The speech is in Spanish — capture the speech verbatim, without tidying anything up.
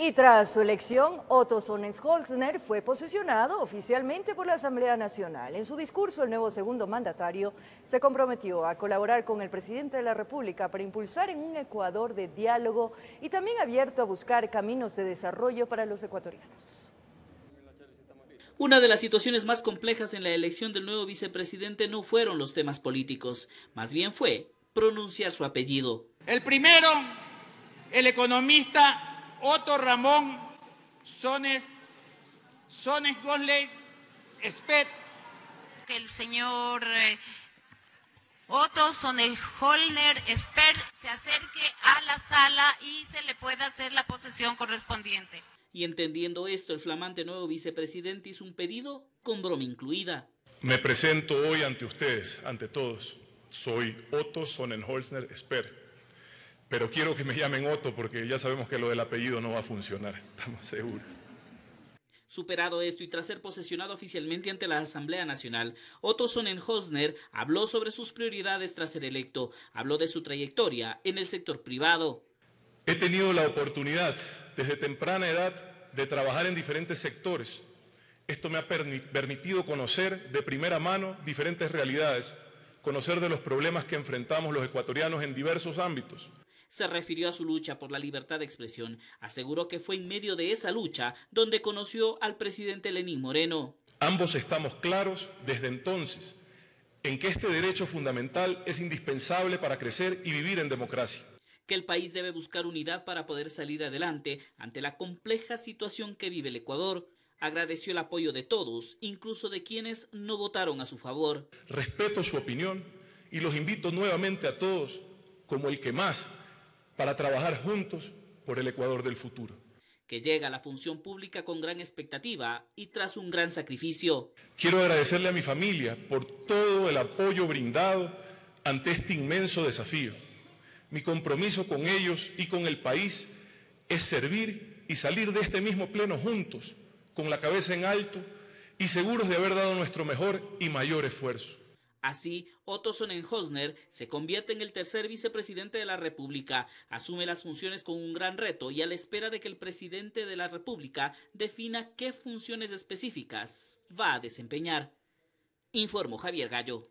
Y tras su elección, Otto Sonnenholzner fue posesionado oficialmente por la Asamblea Nacional. En su discurso, el nuevo segundo mandatario se comprometió a colaborar con el presidente de la República para impulsar en un Ecuador de diálogo y también abierto a buscar caminos de desarrollo para los ecuatorianos. Una de las situaciones más complejas en la elección del nuevo vicepresidente no fueron los temas políticos, más bien fue pronunciar su apellido. El primero, el economista Otto Ramón Sonnenholzner Esper. El señor Otto Sonnenholzner Esper se acerque a la sala y se le pueda hacer la posesión correspondiente. Y entendiendo esto, el flamante nuevo vicepresidente hizo un pedido con broma incluida. Me presento hoy ante ustedes, ante todos. Soy Otto Sonnenholzner Esper. Pero quiero que me llamen Otto porque ya sabemos que lo del apellido no va a funcionar, estamos seguros. Superado esto y tras ser posesionado oficialmente ante la Asamblea Nacional, Otto Sonnenholzner habló sobre sus prioridades tras ser electo, habló de su trayectoria en el sector privado. He tenido la oportunidad desde temprana edad de trabajar en diferentes sectores. Esto me ha permitido conocer de primera mano diferentes realidades, conocer de los problemas que enfrentamos los ecuatorianos en diversos ámbitos. Se refirió a su lucha por la libertad de expresión. Aseguró que fue en medio de esa lucha donde conoció al presidente Lenín Moreno. Ambos estamos claros desde entonces en que este derecho fundamental es indispensable para crecer y vivir en democracia. Que el país debe buscar unidad para poder salir adelante ante la compleja situación que vive el Ecuador. Agradeció el apoyo de todos, incluso de quienes no votaron a su favor. Respeto su opinión y los invito nuevamente a todos, como el que más, para trabajar juntos por el Ecuador del futuro. Que llega a la función pública con gran expectativa y tras un gran sacrificio. Quiero agradecerle a mi familia por todo el apoyo brindado ante este inmenso desafío. Mi compromiso con ellos y con el país es servir y salir de este mismo pleno juntos, con la cabeza en alto y seguros de haber dado nuestro mejor y mayor esfuerzo. Así, Otto Sonnenholzner se convierte en el tercer vicepresidente de la República, asume las funciones con un gran reto y a la espera de que el presidente de la República defina qué funciones específicas va a desempeñar. Informó Javier Gallo.